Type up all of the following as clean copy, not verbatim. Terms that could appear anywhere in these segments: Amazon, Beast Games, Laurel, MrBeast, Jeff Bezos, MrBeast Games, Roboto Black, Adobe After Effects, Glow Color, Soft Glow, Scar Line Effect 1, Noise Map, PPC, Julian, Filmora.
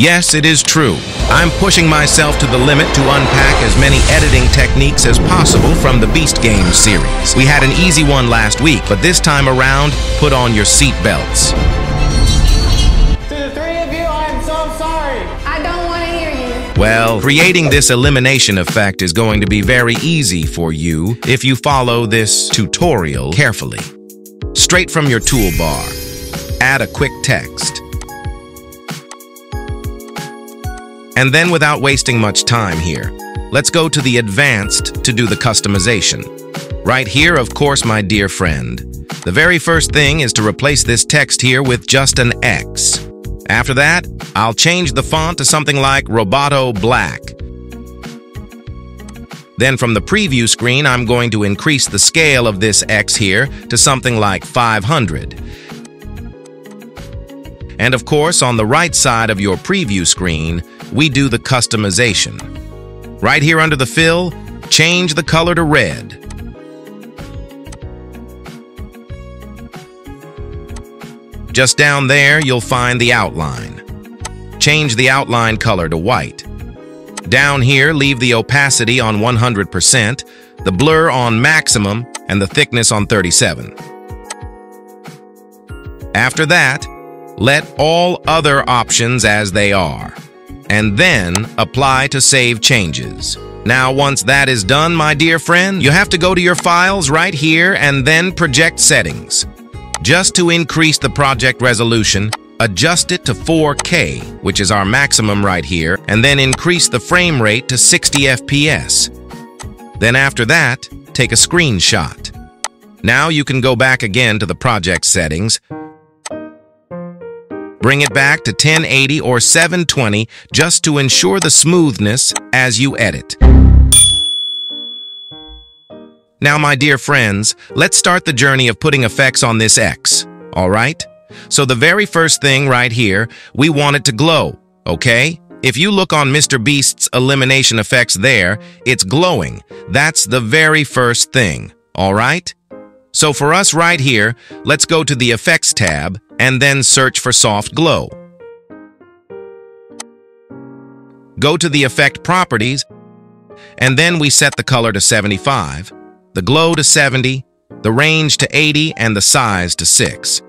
Yes, it is true. I'm pushing myself to the limit to unpack as many editing techniques as possible from the Beast Games series. We had an easy one last week, but this time around, put on your seat belts. To the three of you, I am so sorry. I don't want to hear you. Well, creating this elimination effect is going to be very easy for you if you follow this tutorial carefully. Straight from your toolbar, add a quick text. And then without wasting much time here, let's go to the advanced to do the customization. Right here, of course, my dear friend, the very first thing is to replace this text here with just an X. After that, I'll change the font to something like Roboto Black. Then from the preview screen, I'm going to increase the scale of this X here to something like 500. And of course, on the right side of your preview screen, we do the customization. Right here under the fill, change the color to red. Just down there, you'll find the outline. Change the outline color to white. Down here, leave the opacity on 100%, the blur on maximum, and the thickness on 37. After that, let all other options as they are, and then apply to save changes. Now, once that is done, my dear friend, you have to go to your files right here and then project settings. Just to increase the project resolution, adjust it to 4K, which is our maximum right here, and then increase the frame rate to 60 FPS. Then after that, take a screenshot. Now you can go back again to the project settings. Bring it back to 1080 or 720 just to ensure the smoothness as you edit. Now, my dear friends, let's start the journey of putting effects on this X, all right? So the very first thing right here, we want it to glow, okay? If you look on MrBeast's elimination effects there, it's glowing. That's the very first thing, all right? So for us right here, let's go to the Effects tab and then search for Soft Glow. Go to the Effect Properties, and then we set the color to 75, the glow to 70, the range to 80, and the size to 6.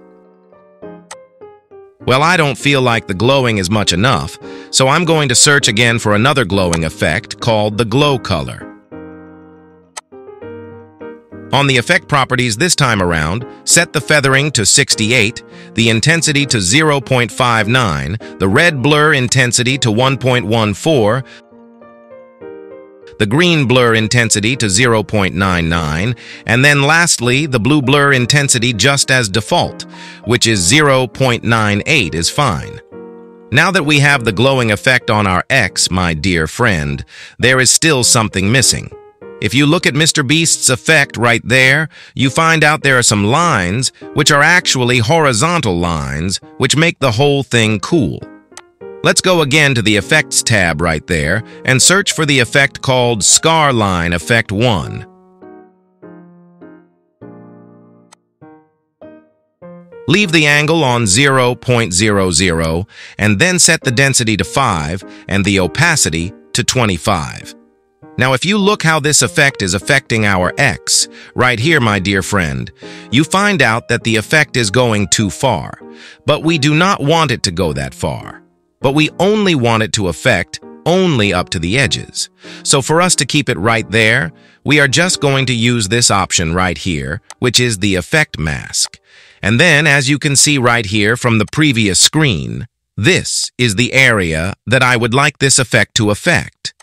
Well, I don't feel like the glowing is much enough, so I'm going to search again for another glowing effect called the Glow Color. On the effect properties this time around, set the feathering to 68, the intensity to 0.59, the red blur intensity to 1.14, the green blur intensity to 0.99, and then lastly, the blue blur intensity just as default, which is 0.98 is fine. Now that we have the glowing effect on our X, my dear friend, there is still something missing. If you look at MrBeast's effect right there, you find out there are some lines, which are actually horizontal lines, which make the whole thing cool. Let's go again to the Effects tab right there and search for the effect called Scar Line Effect 1. Leave the angle on 0.00 and then set the density to 5 and the opacity to 25. Now, if you look how this effect is affecting our X, right here, my dear friend, you find out that the effect is going too far. But we do not want it to go that far. But we only want it to affect only up to the edges. So for us to keep it right there, we are just going to use this option right here, which is the effect mask. And then, as you can see right here from the previous screen, this is the area that I would like this effect to affect.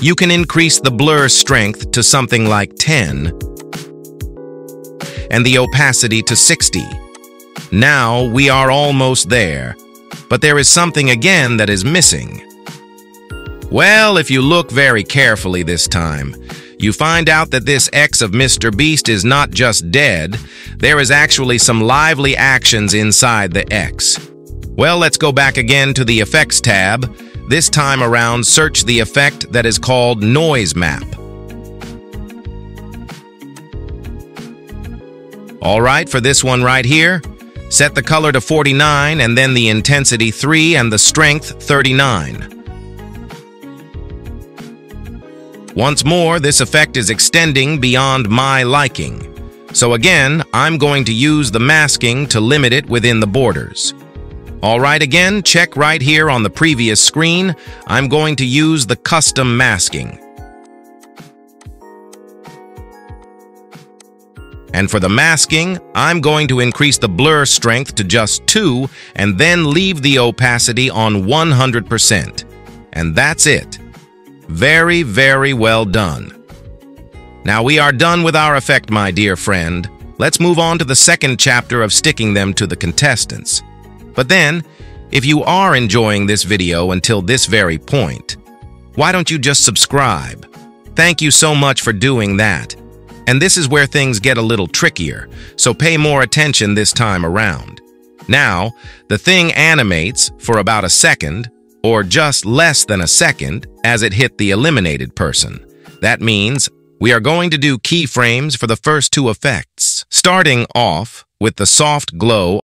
You can increase the blur strength to something like 10 and the opacity to 60. Now we are almost there, but there is something again that is missing. Well, if you look very carefully this time, you find out that this X of MrBeast is not just dead, there is actually some lively actions inside the X. Well, let's go back again to the Effects tab. This time around, search the effect that is called Noise Map. All right, for this one right here, Set the color to 49 and then the intensity 3 and the strength 39. Once more, this effect is extending beyond my liking. So again, I'm going to use the masking to limit it within the borders. All right, again, check right here on the previous screen. I'm going to use the custom masking. And for the masking, I'm going to increase the blur strength to just 2 and then leave the opacity on 100%. And that's it. Very, very well done. Now we are done with our effect, my dear friend. Let's move on to the second chapter of sticking them to the contestants. But then, if you are enjoying this video until this very point, why don't you just subscribe? Thank you so much for doing that. And this is where things get a little trickier, so pay more attention this time around. Now, the thing animates for about a second, or just less than a second, as it hit the eliminated person. That means we are going to do keyframes for the first two effects, starting off with the soft glow.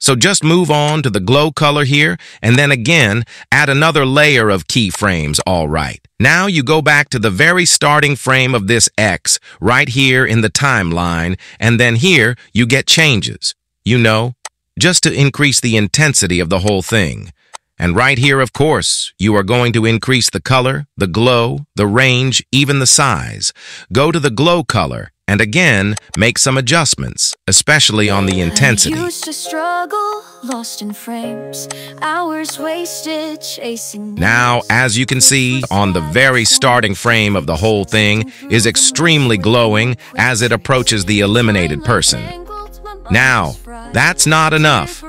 So just move on to the glow color here, and then again, add another layer of keyframes, all right. Now you go back to the very starting frame of this X, right here in the timeline, and then here you get changes, you know, just to increase the intensity of the whole thing. And right here, of course, you are going to increase the color, the glow, the range, even the size. Go to the glow color, and again, make some adjustments, especially on the intensity. Used to struggle, lost in frames, hours wasted chasing. Now, as you can see, on the very starting frame of the whole thing is extremely glowing as it approaches the eliminated person. Now, that's not enough.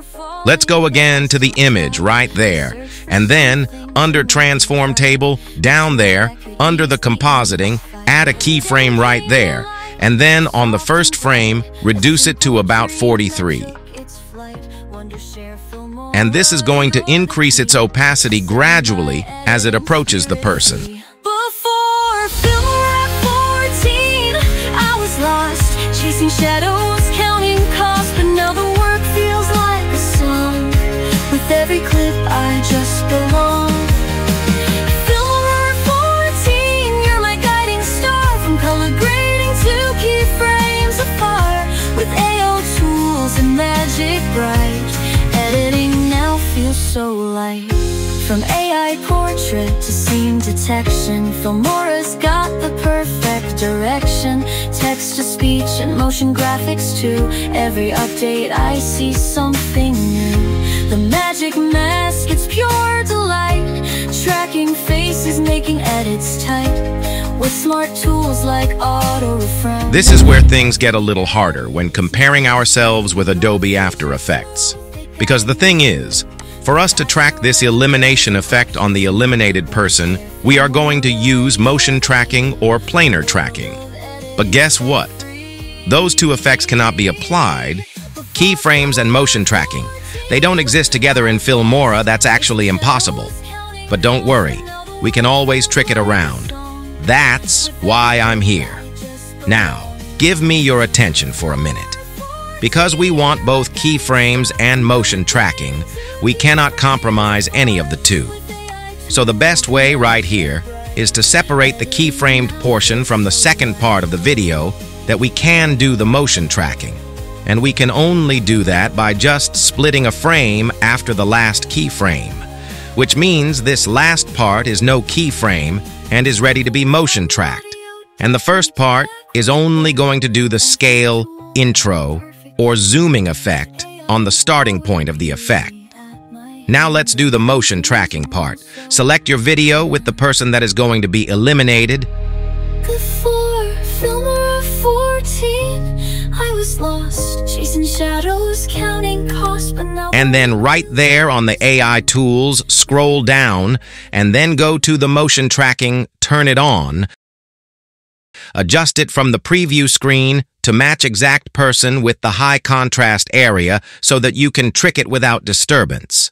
Let's go again to the image right there, and then under transform table, down there, under the compositing, add a keyframe right there, and then on the first frame, reduce it to about 43. And this is going to increase its opacity gradually as it approaches the person. Before Filmora 14, I was lost, chasing shadows, counting costs, but now the work feels like a song. With every clip, I just belong. So light. From AI portrait to scene detection, Filmora's got the perfect direction. Text to speech and motion graphics too. Every update I see something new. The magic mask, it's pure delight. Tracking faces, making edits tight. With smart tools like auto refresh. This is where things get a little harder when comparing ourselves with Adobe After Effects. Because the thing is, for us to track this elimination effect on the eliminated person, we are going to use motion tracking or planar tracking. But guess what? Those two effects cannot be applied. Keyframes and motion tracking. They don't exist together in Filmora, that's actually impossible. But don't worry, we can always trick it around. That's why I'm here. Now, give me your attention for a minute. Because we want both keyframes and motion tracking, we cannot compromise any of the two. So the best way right here is to separate the keyframed portion from the second part of the video that we can do the motion tracking. And we can only do that by just splitting a frame after the last keyframe, which means this last part is no keyframe and is ready to be motion tracked. And the first part is only going to do the scale, intro, or zooming effect on the starting point of the effect. Now let's do the motion tracking part. Select your video with the person that is going to be eliminated. Before Filmora 14, I was lost, chasing shadows, counting costs, but now. And then right there on the AI tools, scroll down, and then go to the motion tracking, turn it on. Adjust it from the preview screen to match exact person with the high contrast area so that you can trick it without disturbance.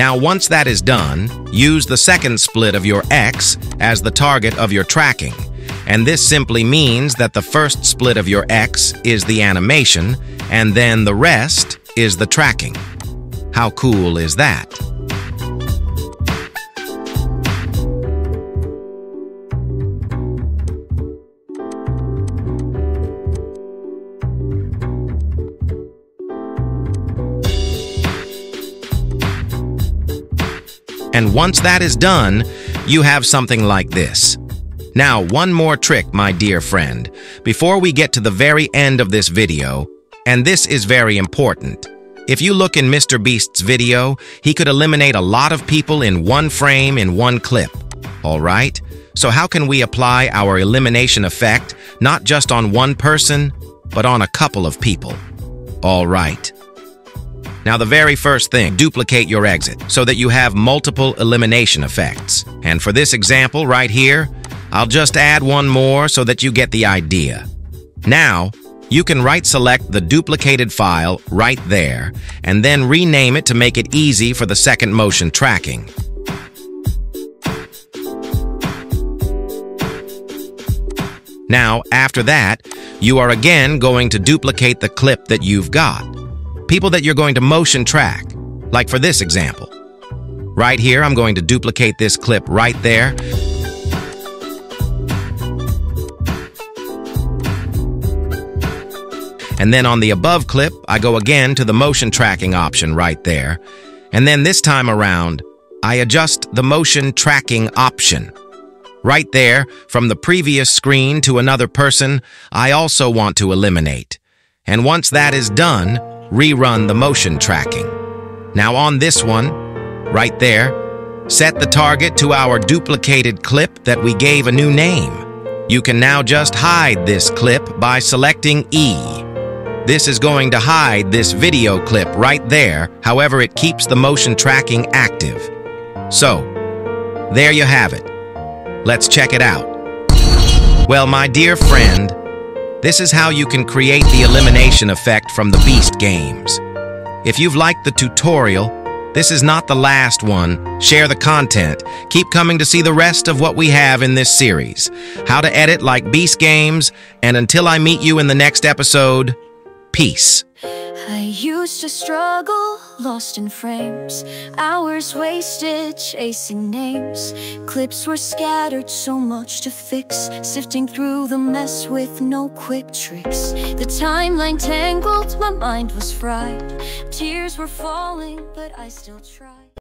Now, once that is done, use the second split of your X as the target of your tracking. And this simply means that the first split of your X is the animation, and then the rest is the tracking. How cool is that? And once that is done, you have something like this. Now, one more trick, my dear friend, before we get to the very end of this video, and this is very important. If you look in MrBeast's video, he could eliminate a lot of people in one frame in one clip. All right? So how can we apply our elimination effect not just on one person, but on a couple of people? All right. Now, the very first thing, duplicate your exit so that you have multiple elimination effects. And for this example right here, I'll just add one more so that you get the idea. Now, you can right-select the duplicated file right there and then rename it to make it easy for the second motion tracking. Now, after that, you are again going to duplicate the clip that you've got. People that you're going to motion track, like for this example. Right here, I'm going to duplicate this clip right there. And then on the above clip, I go again to the motion tracking option right there. And then this time around, I adjust the motion tracking option. Right there, from the previous screen to another person, I also want to eliminate. And once that is done, rerun the motion tracking. Now on this one, right there, set the target to our duplicated clip that we gave a new name. You can now just hide this clip by selecting E. This is going to hide this video clip right there, however it keeps the motion tracking active. So, there you have it. Let's check it out. Well, my dear friend, this is how you can create the elimination effect from the Beast Games. If you've liked the tutorial, this is not the last one. Share the content. Keep coming to see the rest of what we have in this series. How to edit like Beast Games, and until I meet you in the next episode, peace. I used to struggle, lost in frames, hours wasted chasing names. Clips were scattered, so much to fix, sifting through the mess with no quick tricks. The timeline tangled, my mind was fried, tears were falling, but I still tried.